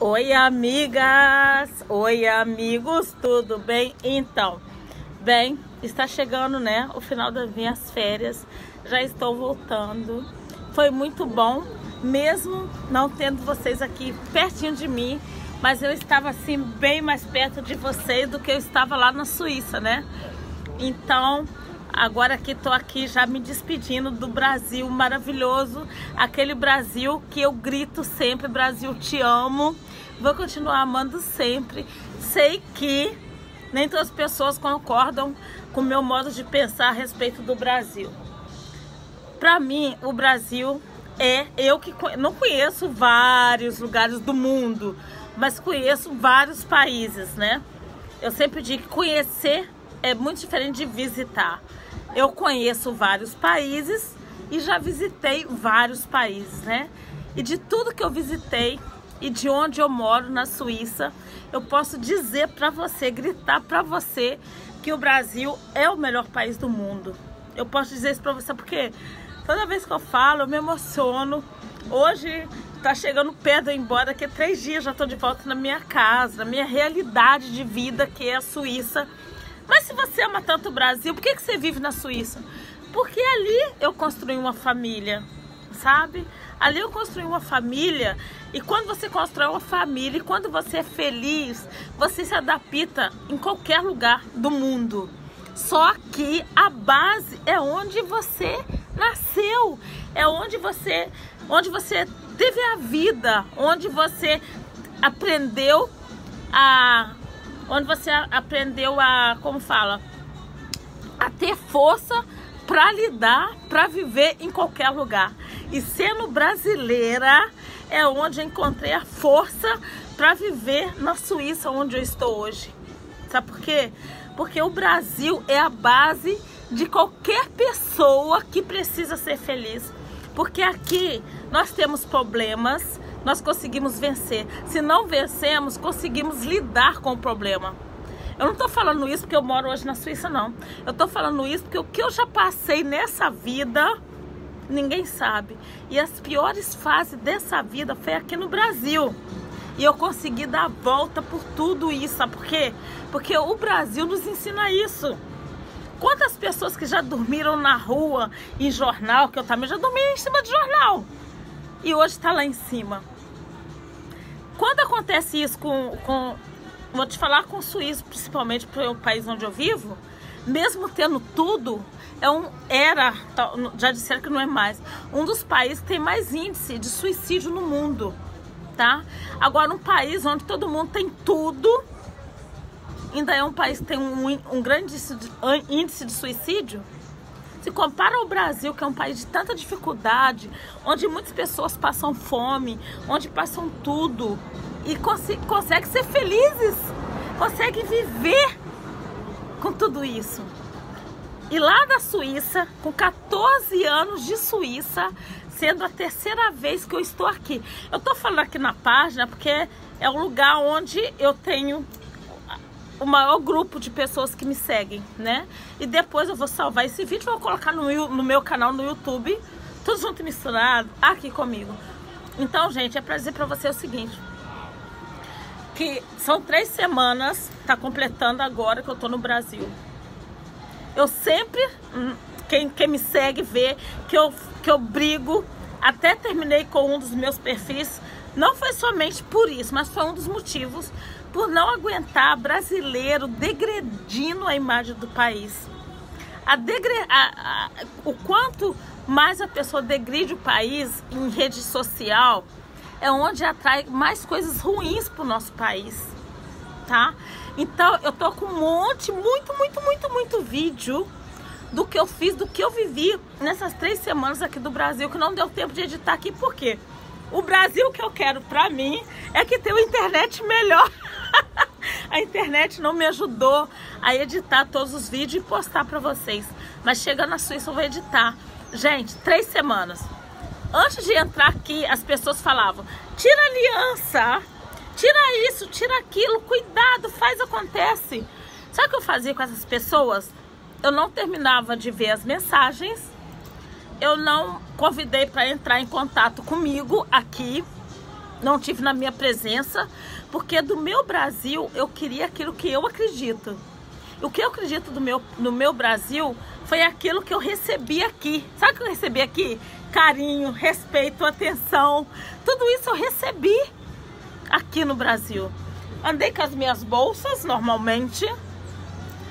Oi, amigas! Oi, amigos! Tudo bem? Então, bem, está chegando, né, o final das minhas férias. Já estou voltando. Foi muito bom, mesmo não tendo vocês aqui pertinho de mim. Mas eu estava, assim, bem mais perto de vocês do que eu estava lá na Suíça, né? Então, agora que estou aqui já me despedindo do Brasil maravilhoso. Aquele Brasil que eu grito sempre, Brasil, te amo. Vou continuar amando sempre. Sei que nem todas as pessoas concordam com o meu modo de pensar a respeito do Brasil. Para mim, o Brasil é... Eu que não conheço vários lugares do mundo, mas conheço vários países, né? Eu sempre digo que conhecer é muito diferente de visitar. Eu conheço vários países e já visitei vários países, né? E de tudo que eu visitei e de onde eu moro, na Suíça, eu posso dizer pra você, gritar pra você que o Brasil é o melhor país do mundo. Eu posso dizer isso pra você porque toda vez que eu falo, eu me emociono. Hoje tá chegando perto, eu ir embora, daqui a 3 dias já tô de volta na minha casa, na minha realidade de vida que é a Suíça. Mas se você ama tanto o Brasil, por que você vive na Suíça? Porque ali eu construí uma família, sabe? Ali eu construí uma família, e quando você constrói uma família, e quando você é feliz, você se adapta em qualquer lugar do mundo. Só que a base é onde você nasceu, é onde você teve a vida, onde você aprendeu a... como fala, a ter força para lidar, para viver em qualquer lugar. E sendo brasileira, é onde eu encontrei a força para viver na Suíça, onde eu estou hoje. Sabe por quê? Porque o Brasil é a base de qualquer pessoa que precisa ser feliz. Porque aqui nós temos problemas, nós conseguimos vencer. Se não vencemos, conseguimos lidar com o problema. Eu não tô falando isso porque eu moro hoje na Suíça, não. Eu tô falando isso porque o que eu já passei nessa vida, ninguém sabe. E as piores fases dessa vida foi aqui no Brasil. E eu consegui dar a volta por tudo isso. Sabe por quê? Porque o Brasil nos ensina isso. Quantas pessoas que já dormiram na rua, em jornal, que eu também já dormi em cima de jornal, e hoje tá lá em cima. Quando acontece isso vou te falar, com o suíço, principalmente para o país onde eu vivo, mesmo tendo tudo, já disseram que não é mais, um dos países que tem mais índice de suicídio no mundo, tá? Agora, um país onde todo mundo tem tudo, ainda é um país que tem um grande índice de suicídio. Se compara ao Brasil, que é um país de tanta dificuldade, onde muitas pessoas passam fome, onde passam tudo, e conseguem ser felizes, conseguem viver com tudo isso. E lá da Suíça, com 14 anos de Suíça, sendo a 3ª vez que eu estou aqui. Eu estou falando aqui na página porque é um lugar onde eu tenho o maior grupo de pessoas que me seguem, né? E depois eu vou salvar esse vídeo, vou colocar no meu canal no YouTube, Tudo Junto e Misturado, aqui comigo. Então, gente, é pra dizer pra você o seguinte, que são 3 semanas, tá completando agora que eu tô no Brasil. Eu sempre, quem me segue vê que eu brigo, até terminei com um dos meus perfis. Não foi somente por isso, mas foi um dos motivos por não aguentar brasileiro degredindo a imagem do país. O quanto mais a pessoa degride o país em rede social, é onde atrai mais coisas ruins para o nosso país, tá? Então, eu tô com um monte, muito vídeo do que eu fiz, do que eu vivi nessas 3 semanas aqui do Brasil, que não deu tempo de editar aqui. Por quê? O Brasil que eu quero pra mim é que tem uma internet melhor. A internet não me ajudou a editar todos os vídeos e postar pra vocês. Mas chegando na Suíça eu vou editar. Gente, 3 semanas. Antes de entrar aqui, as pessoas falavam, tira a aliança, tira isso, tira aquilo, cuidado, faz, acontece. Sabe o que eu fazia com essas pessoas? Eu não terminava de ver as mensagens. Eu não convidei para entrar em contato comigo aqui. não tive na minha presença, porque do meu Brasil eu queria aquilo que eu acredito. O que eu acredito no meu Brasil foi aquilo que eu recebi aqui. Sabe o que eu recebi aqui? Carinho, respeito, atenção. Tudo isso eu recebi aqui no Brasil. Andei com as minhas bolsas normalmente.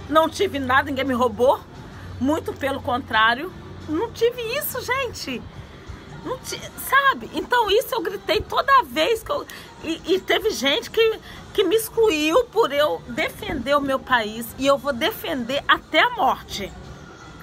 Não tive nada, ninguém me roubou. Muito pelo contrário. Não tive isso, gente. Não tive, sabe? Então isso eu gritei toda vez que eu... E teve gente que me excluiu por eu defender o meu país. E eu vou defender até a morte.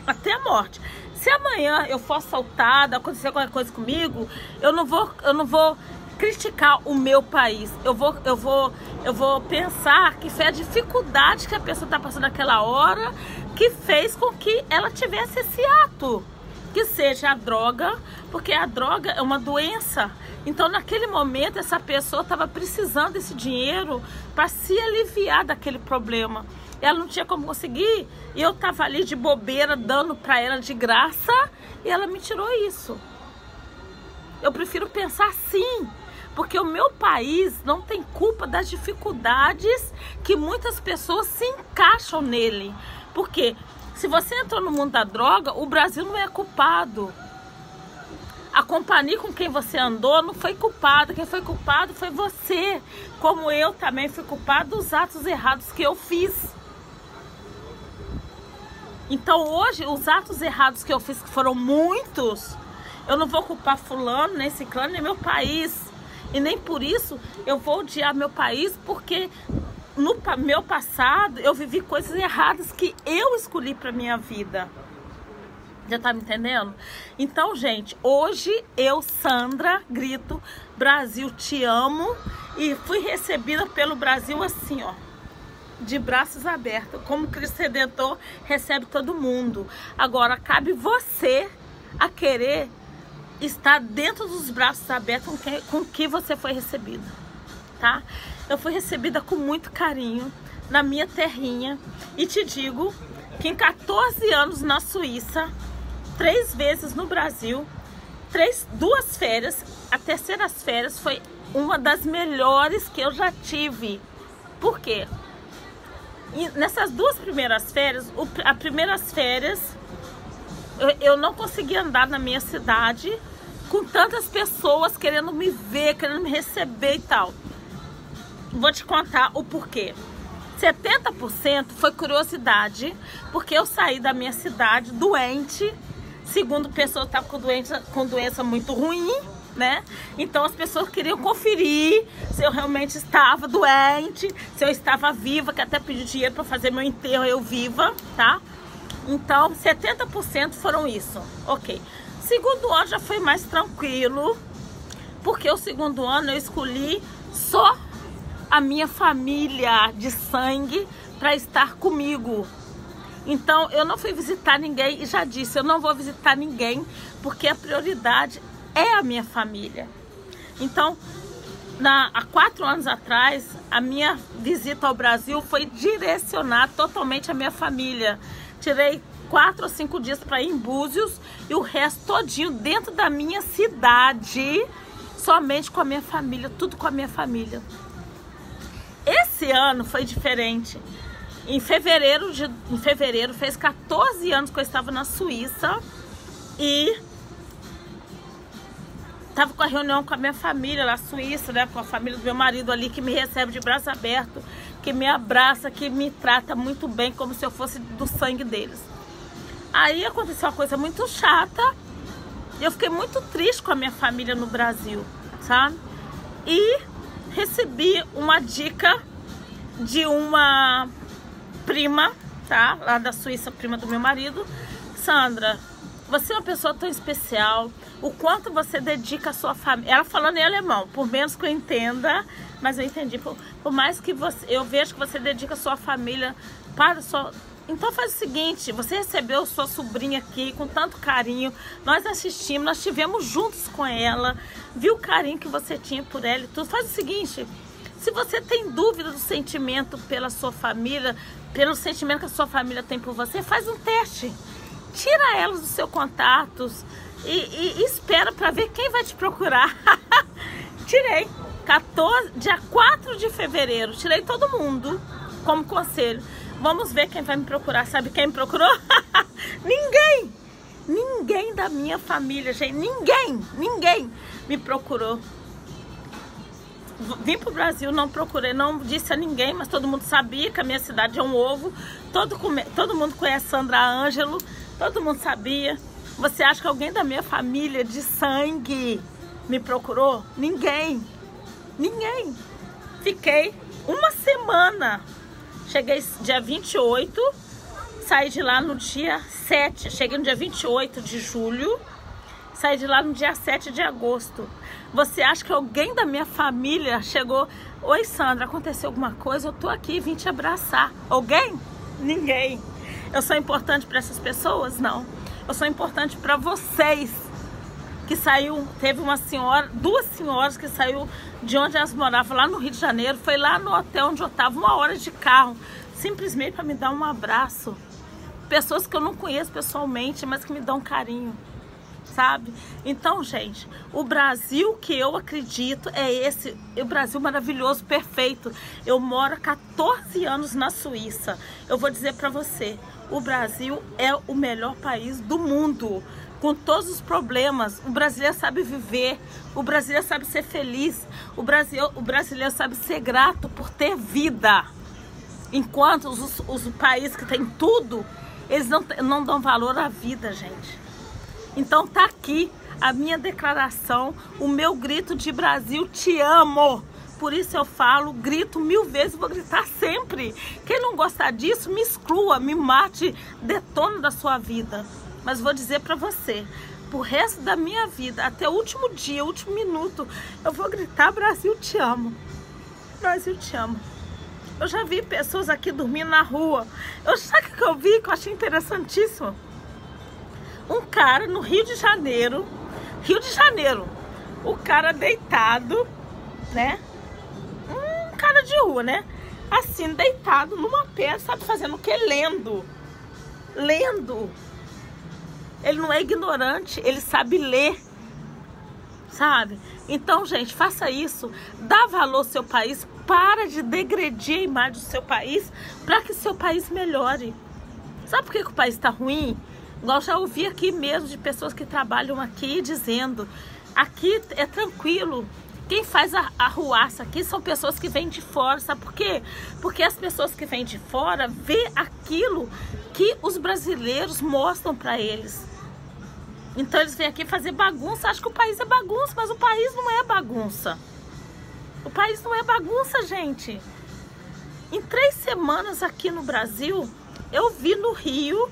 Até a morte. Se amanhã eu for assaltada, acontecer qualquer coisa comigo, eu não vou criticar o meu país. Eu vou pensar que foi a dificuldade que a pessoa está passando naquela hora que fez com que ela tivesse esse ato. Que seja a droga, porque a droga é uma doença. Então, naquele momento, essa pessoa estava precisando desse dinheiro para se aliviar daquele problema. Ela não tinha como conseguir, e eu estava ali de bobeira, dando para ela de graça, e ela me tirou isso. Eu prefiro pensar assim, porque o meu país não tem culpa das dificuldades que muitas pessoas se encaixam nele. Por quê? Se você entrou no mundo da droga, o Brasil não é culpado. A companhia com quem você andou não foi culpada. Quem foi culpado foi você. Como eu também fui culpado dos atos errados que eu fiz. Então hoje, os atos errados que eu fiz, que foram muitos, eu não vou culpar fulano, nem ciclano, nem meu país. E nem por isso eu vou odiar meu país, porque... no meu passado, eu vivi coisas erradas que eu escolhi para minha vida. Já tá me entendendo? Então, gente, hoje eu, Sandra, grito, Brasil, te amo. E fui recebida pelo Brasil assim, ó, de braços abertos. Como Cristo Redentor recebe todo mundo. Agora, cabe você a querer estar dentro dos braços abertos com que você foi recebida, tá? Eu fui recebida com muito carinho na minha terrinha. E te digo que em 14 anos na Suíça, 3 vezes no Brasil, 2 férias, a terceira férias foi uma das melhores que eu já tive. Por quê? E nessas 2 primeiras férias, as primeiras férias eu não consegui andar na minha cidade com tantas pessoas querendo me ver, querendo me receber e tal. Vou te contar o porquê. 70% foi curiosidade, porque eu saí da minha cidade doente. Segundo, pessoas estavam com doença muito ruim, né? Então as pessoas queriam conferir se eu realmente estava doente, se eu estava viva, que até pedi dinheiro para fazer meu enterro, eu viva, tá? Então 70% foram isso, ok. Segundo ano já foi mais tranquilo, porque o segundo ano eu escolhi só a minha família de sangue para estar comigo. Então eu não fui visitar ninguém, e já disse, eu não vou visitar ninguém, porque a prioridade é a minha família. Então há 4 anos atrás, a minha visita ao Brasil foi direcionada totalmente à minha família. Tirei 4 ou 5 dias para ir em Búzios, e o resto todinho dentro da minha cidade, somente com a minha família, tudo com a minha família. Esse ano foi diferente. Em fevereiro fez 14 anos que eu estava na Suíça, e estava com a reunião com a minha família lá na Suíça, né? Com a família do meu marido ali, que me recebe de braço aberto, que me abraça, que me trata muito bem, como se eu fosse do sangue deles. Aí aconteceu uma coisa muito chata. Eu fiquei muito triste com a minha família no Brasil, sabe? E recebi uma dica de uma prima, tá? Lá da Suíça, prima do meu marido. Sandra, você é uma pessoa tão especial. O quanto você dedica à sua família. Ela falando em alemão, por menos que eu entenda, mas eu entendi. Por mais que você, eu vejo que você dedica a sua família para sua... Então faz o seguinte, você recebeu sua sobrinha aqui com tanto carinho, nós assistimos, nós estivemos juntos com ela, viu o carinho que você tinha por ela e tudo. Faz o seguinte, se você tem dúvida do sentimento pela sua família, pelo sentimento que a sua família tem por você, faz um teste. Tira elas dos seus contatos e espera para ver quem vai te procurar. Tirei. dia 4 de fevereiro. Tirei todo mundo como conselho. Vamos ver quem vai me procurar. Sabe quem me procurou? Ninguém! Ninguém da minha família, gente. Ninguém! Ninguém me procurou. Vim pro Brasil, não procurei, não disse a ninguém, mas todo mundo sabia que a minha cidade é um ovo. Todo mundo conhece Sandra Ângelo. Todo mundo sabia. Você acha que alguém da minha família de sangue me procurou? Ninguém. Ninguém. Fiquei uma semana. Cheguei dia 28, saí de lá no dia 7. Cheguei no dia 28 de julho, saí de lá no dia 7 de agosto. Você acha que alguém da minha família chegou? Oi, Sandra, aconteceu alguma coisa? Eu tô aqui, vim te abraçar. Alguém? Ninguém. Eu sou importante para essas pessoas? Não. Eu sou importante para vocês. Que saiu, teve uma senhora, duas senhoras que saiu de onde elas moravam, lá no Rio de Janeiro, foi lá no hotel onde eu estava, 1 hora de carro, simplesmente para me dar um abraço. Pessoas que eu não conheço pessoalmente, mas que me dão carinho, sabe? Então, gente, o Brasil que eu acredito é esse, o Brasil maravilhoso, perfeito. Eu moro há 14 anos na Suíça. Eu vou dizer para você, o Brasil é o melhor país do mundo. Com todos os problemas, o brasileiro sabe viver, o brasileiro sabe ser feliz, o brasileiro sabe ser grato por ter vida. Enquanto os países que têm tudo, eles não dão valor à vida, gente. Então tá aqui a minha declaração, o meu grito de Brasil, te amo. Por isso eu falo, grito 1000 vezes, vou gritar sempre. Quem não gostar disso, me exclua, me mate, detona da sua vida. Mas vou dizer pra você, pro resto da minha vida, até o último dia, o último minuto, eu vou gritar, Brasil, te amo. Brasil, te amo. Eu já vi pessoas aqui dormindo na rua. Sabe o que eu vi, que eu achei interessantíssimo? Um cara no Rio de Janeiro, o cara deitado, né? Um cara de rua, né? Assim, deitado numa pedra, sabe fazendo o quê? Lendo. Lendo. Ele não é ignorante, ele sabe ler, sabe? Então, gente, faça isso, dá valor ao seu país, para de degredir a imagem do seu país, para que seu país melhore. Sabe por que o país está ruim? Igual já ouvi aqui mesmo de pessoas que trabalham aqui dizendo, aqui é tranquilo. Quem faz a ruaça aqui são pessoas que vêm de fora, sabe por quê? Porque as pessoas que vêm de fora vê aquilo que os brasileiros mostram para eles. Então eles vêm aqui fazer bagunça, acham que o país é bagunça, mas o país não é bagunça. O país não é bagunça, gente. Em 3 semanas aqui no Brasil, eu vi no Rio,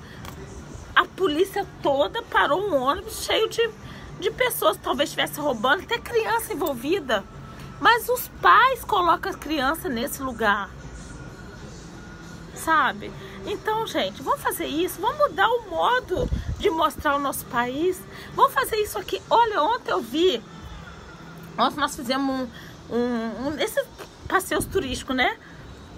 a polícia toda parou um ônibus cheio de pessoas que talvez estivessem roubando, até criança envolvida. Mas os pais colocam a criança nesse lugar, sabe? Então, gente, vamos fazer isso, vamos mudar o modo de mostrar o nosso país. Vamos fazer isso aqui. Olha, ontem eu vi, ontem nós fizemos esses passeios turísticos, né?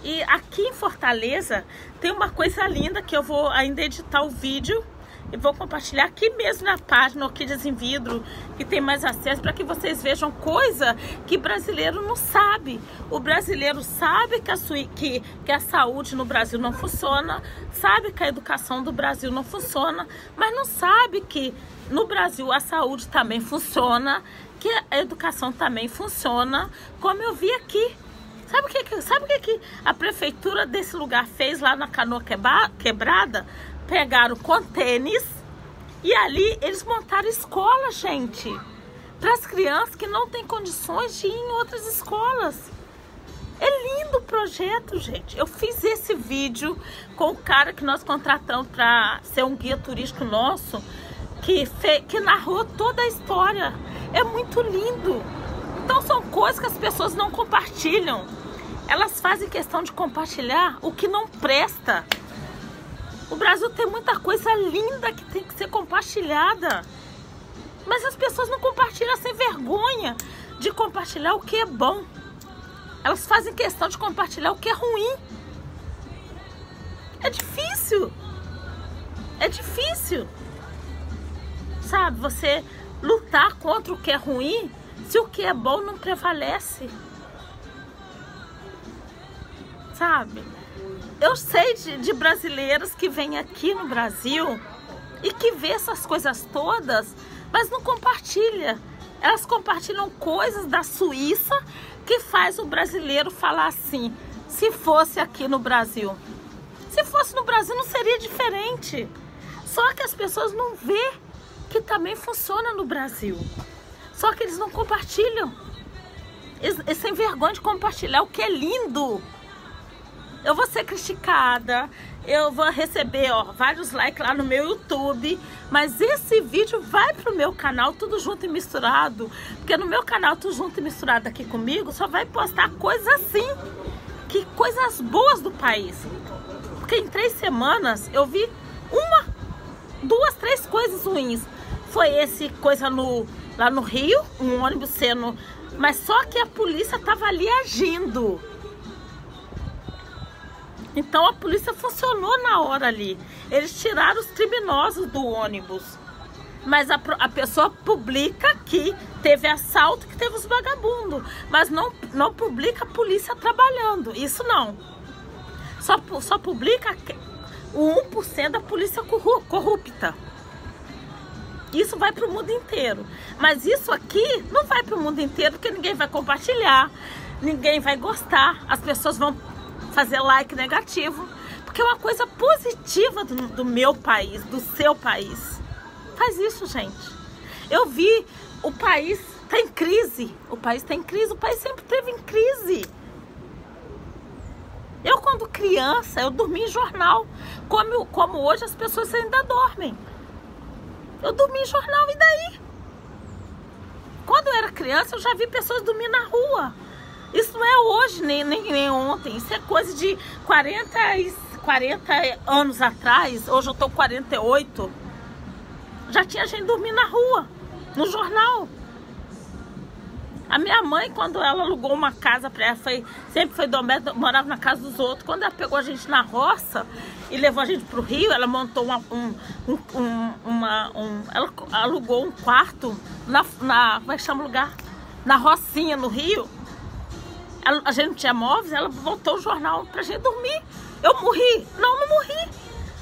E aqui em Fortaleza tem uma coisa linda que eu vou ainda editar o vídeo. E vou compartilhar aqui mesmo na página Orquídeas em Vidro, que tem mais acesso, para que vocês vejam coisa que brasileiro não sabe. O brasileiro sabe que a saúde no Brasil não funciona, sabe que a educação do Brasil não funciona, mas não sabe que no Brasil a saúde também funciona, que a educação também funciona, como eu vi aqui. Sabe o que a prefeitura desse lugar fez lá na Canoa Quebrada? Pegaram contêineres e ali eles montaram escola, gente, para as crianças que não têm condições de ir em outras escolas. É lindo o projeto, gente. Eu fiz esse vídeo com o cara que nós contratamos para ser um guia turístico nosso, que narrou toda a história. É muito lindo. Então são coisas que as pessoas não compartilham. Elas fazem questão de compartilhar o que não presta. O Brasil tem muita coisa linda que tem que ser compartilhada. Mas as pessoas não compartilham, sem vergonha de compartilhar o que é bom. Elas fazem questão de compartilhar o que é ruim. É difícil. É difícil. Sabe, você lutar contra o que é ruim Se o que é bom não prevalece, sabe? Eu sei de brasileiros que vêm aqui no Brasil e que vê essas coisas todas, mas não compartilha. Elas compartilham coisas da Suíça que faz o brasileiro falar assim: se fosse aqui no Brasil, se fosse no Brasil não seria diferente. Só que as pessoas não vê que também funciona no Brasil. Só que eles não compartilham. Eles têm vergonha de compartilhar o que é lindo. Eu vou ser criticada, eu vou receber vários likes lá no meu YouTube, mas esse vídeo vai pro meu canal Tudo Junto e Misturado, porque no meu canal Tudo Junto e Misturado aqui comigo só vai postar coisas assim, que coisas boas do país. Porque em 3 semanas eu vi duas, três coisas ruins. Foi esse coisa lá no Rio, um ônibus sendo... Mas só que a polícia tava ali agindo. Então a polícia funcionou na hora ali. Eles tiraram os criminosos do ônibus. Mas a pessoa publica que teve assalto, que teve os vagabundos. Mas não publica a polícia trabalhando. Isso não. Só publica o 1% da polícia corrupta. Isso vai para o mundo inteiro. Mas isso aqui não vai para o mundo inteiro, porque ninguém vai compartilhar. Ninguém vai gostar. As pessoas vão fazer like negativo, porque é uma coisa positiva do meu país, do seu país. Faz isso, gente. Eu vi, o país tá em crise, o país tá em crise, o país sempre teve em crise. Eu, quando criança, eu dormia em jornal, como hoje as pessoas ainda dormem. Eu dormia em jornal, e daí? Quando eu era criança, eu já vi pessoas dormir na rua. Isso não é hoje, nem ontem. Isso é coisa de 40 anos atrás. Hoje eu tô com 48. Já tinha gente dormindo na rua, no jornal. A minha mãe, quando ela alugou uma casa para ela, sempre foi doméstica, morava na casa dos outros. Quando ela pegou a gente na roça e levou a gente pro Rio, ela montou ela alugou um quarto como é que chama o lugar? Na Rocinha, no Rio. A gente não tinha móveis, ela voltou o jornal pra gente dormir. Eu morri? Não morri.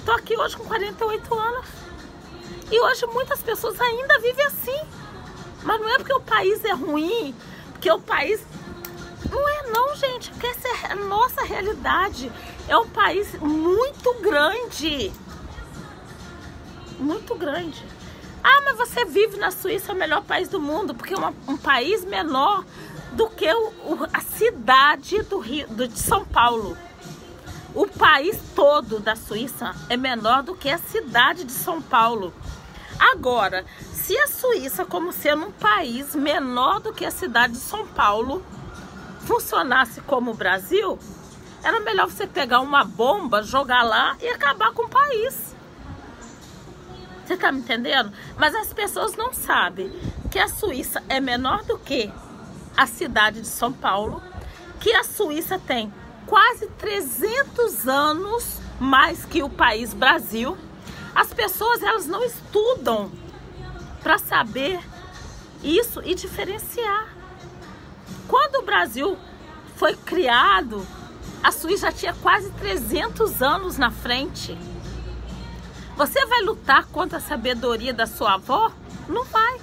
Tô aqui hoje com 48 anos. E hoje muitas pessoas ainda vivem assim. Mas não é porque o país é ruim, porque o país... Não é não, gente, porque essa é a nossa realidade. É um país muito grande. Muito grande. Ah, mas você vive na Suíça, é o melhor país do mundo, porque é um país menor do que a cidade de São Paulo. O país todo da Suíça é menor do que a cidade de São Paulo. Agora, se a Suíça, como sendo um país menor do que a cidade de São Paulo, funcionasse como o Brasil, era melhor você pegar uma bomba, jogar lá e acabar com o país. Você tá me entendendo? Mas as pessoas não sabem que a Suíça é menor do que a cidade de São Paulo, que a Suíça tem quase 300 anos mais que o país Brasil. As pessoas, elas não estudam para saber isso e diferenciar. Quando o Brasil foi criado, a Suíça já tinha quase 300 anos na frente. Você vai lutar contra a sabedoria da sua avó? Não vai.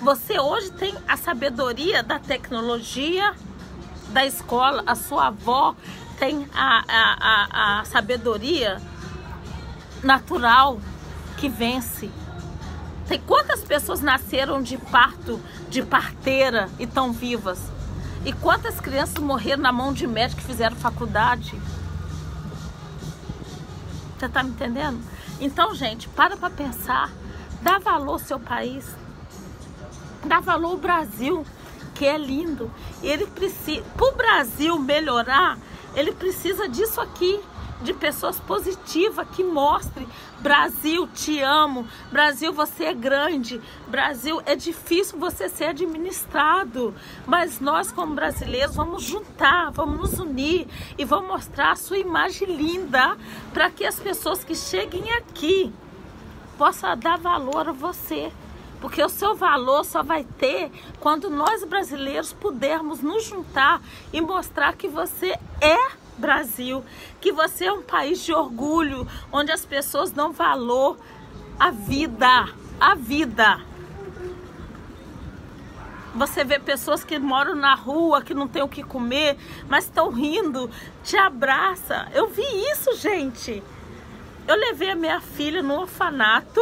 Você hoje tem a sabedoria da tecnologia, da escola. A sua avó tem a sabedoria natural que vence. Tem quantas pessoas nasceram de parto, de parteira e tão vivas? E quantas crianças morreram na mão de médico que fizeram faculdade? Você tá me entendendo? Então, gente, para pensar. Dá valor ao seu país. Dá valor ao Brasil, que é lindo. Ele precisa, para o Brasil melhorar, ele precisa disso aqui, de pessoas positivas que mostrem: Brasil, te amo. Brasil, você é grande. Brasil, é difícil você ser administrado, mas nós, como brasileiros, vamos juntar, vamos nos unir e vamos mostrar a sua imagem linda para que as pessoas que cheguem aqui possam dar valor a você. porque o seu valor só vai ter quando nós brasileiros pudermos nos juntar e mostrar que você é Brasil, que você é um país de orgulho, onde as pessoas dão valor à vida, à vida. Você vê pessoas que moram na rua, que não tem o que comer, mas estão rindo, te abraça. Eu vi isso, gente. Eu levei a minha filha no orfanato,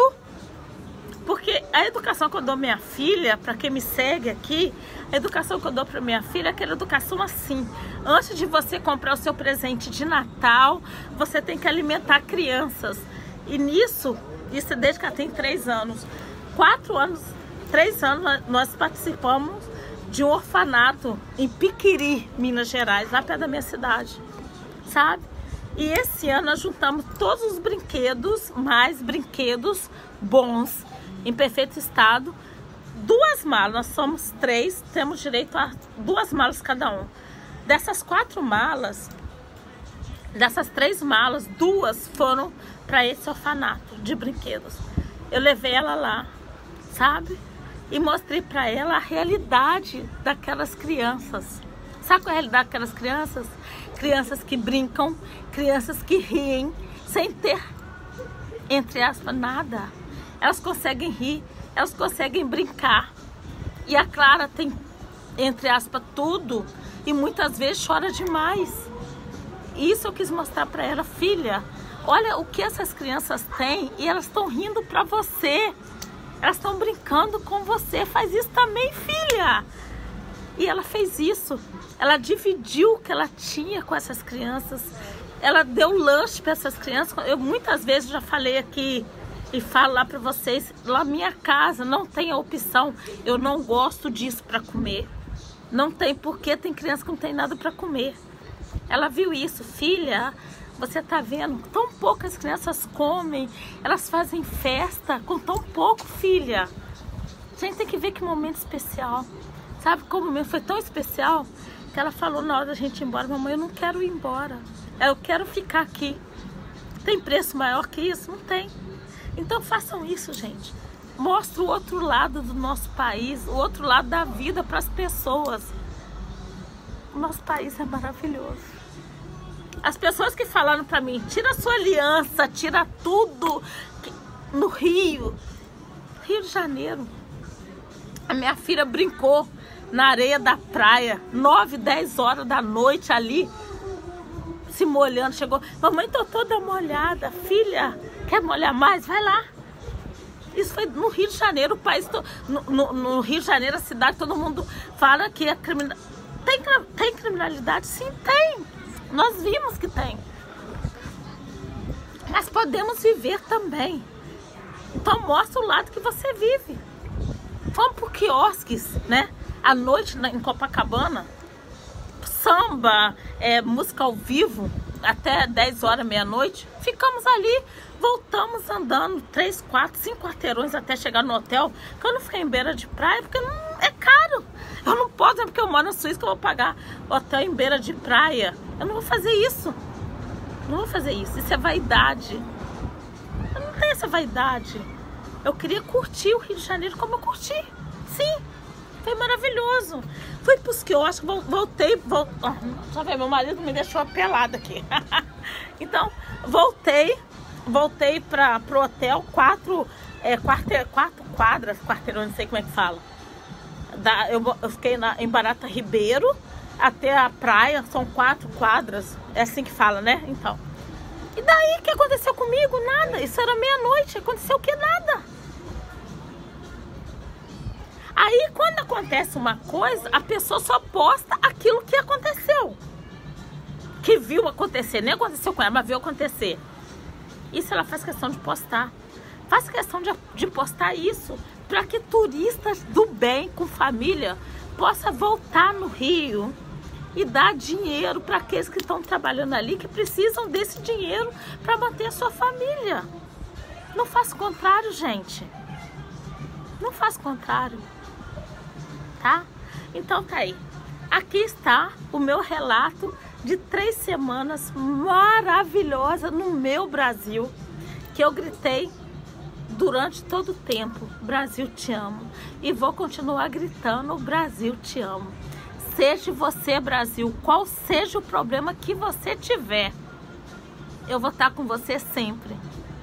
porque a educação que eu dou minha filha, para quem me segue aqui, a educação que eu dou para minha filha é aquela educação assim. Antes de você comprar o seu presente de Natal, você tem que alimentar crianças. E nisso, isso desde que ela tem 3 anos. 4 anos, 3 anos, nós participamos de um orfanato em Piquiri, Minas Gerais, lá perto da minha cidade, sabe? E esse ano nós juntamos todos os brinquedos, mais brinquedos bons, em perfeito estado, 2 malas, nós somos 3, temos direito a 2 malas cada um. Dessas 4 malas, dessas 3 malas, 2 foram para esse orfanato de brinquedos. Eu levei ela lá, sabe? E mostrei para ela a realidade daquelas crianças. Sabe qual é a realidade daquelas crianças? Crianças que brincam, crianças que riem, sem ter, entre aspas, nada. Elas conseguem rir, elas conseguem brincar. E a Clara tem, entre aspas, tudo. E muitas vezes chora demais. Isso eu quis mostrar para ela. Filha, olha o que essas crianças têm e elas estão rindo para você. Elas estão brincando com você. Faz isso também, filha. E ela fez isso. Ela dividiu o que ela tinha com essas crianças. Ela deu lanche para essas crianças. Eu muitas vezes já falei aqui e falo lá para vocês, lá minha casa não tem a opção, eu não gosto disso para comer. Não tem, porque tem criança que não tem nada para comer. Ela viu isso, filha, você tá vendo? Tão poucas crianças comem, elas fazem festa com tão pouco, filha. A gente tem que ver que momento especial. Sabe como o momento foi tão especial que ela falou na hora da gente ir embora, mamãe, eu não quero ir embora, eu quero ficar aqui. Tem preço maior que isso? Não tem. Então façam isso, gente. Mostra o outro lado do nosso país, o outro lado da vida para as pessoas. O nosso país é maravilhoso. As pessoas que falaram para mim, tira a sua aliança, tira tudo, no Rio, Rio de Janeiro. A minha filha brincou na areia da praia, 9, 10 horas da noite ali, se molhando, chegou, mamãe, tô toda molhada, filha, quer molhar mais? Vai lá. Isso foi no Rio de Janeiro, o país, no Rio de Janeiro, a cidade, todo mundo fala que é tem criminalidade? Sim, tem. Nós vimos que tem. Mas podemos viver também. Então mostra o lado que você vive. Vamos por quiosques, né? À noite em Copacabana, samba, música ao vivo, até 10 horas, meia-noite, ficamos ali, voltamos andando 3, 4, 5 quarteirões até chegar no hotel, que eu não fiquei em beira de praia, porque é caro. Eu não posso, é porque eu moro na Suíça que eu vou pagar hotel em beira de praia. Eu não vou fazer isso. Não vou fazer isso, isso é vaidade. Eu não tenho essa vaidade. Eu queria curtir o Rio de Janeiro como eu curti, sim. Foi maravilhoso. Fui pros quiosques, voltei. Só ver, meu marido me deixou pelada aqui. Então, voltei pro hotel, quatro quadras, quarteirão, não sei como é que fala. Eu fiquei em Barata Ribeiro, até a praia, são 4 quadras, é assim que fala, né? Então. E daí, o que aconteceu comigo? Nada. Isso era meia-noite, aconteceu o que? Nada. Aí, quando acontece uma coisa, a pessoa só posta aquilo que aconteceu. Que viu acontecer. Nem aconteceu com ela, mas viu acontecer. Isso ela faz questão de postar. Faz questão de postar isso para que turistas do bem, com família, possa voltar no Rio e dar dinheiro para aqueles que estão trabalhando ali, que precisam desse dinheiro para manter a sua família. Não faça o contrário, gente. Não faça o contrário. Tá? Então tá aí. Aqui está o meu relato de 3 semanas maravilhosas no meu Brasil, que eu gritei durante todo o tempo, Brasil te amo. E vou continuar gritando, Brasil te amo. Seja você, Brasil, qual seja o problema que você tiver, eu vou estar com você sempre,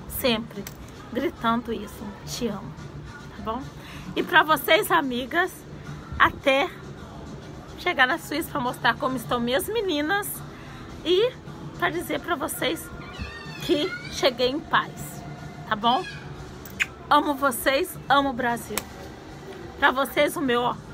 sempre, gritando isso, te amo, tá bom? E para vocês, amigas, até chegar na Suíça para mostrar como estão minhas meninas e para dizer para vocês que cheguei em paz, tá bom? Amo vocês, amo o Brasil. Para vocês, o meu, ó.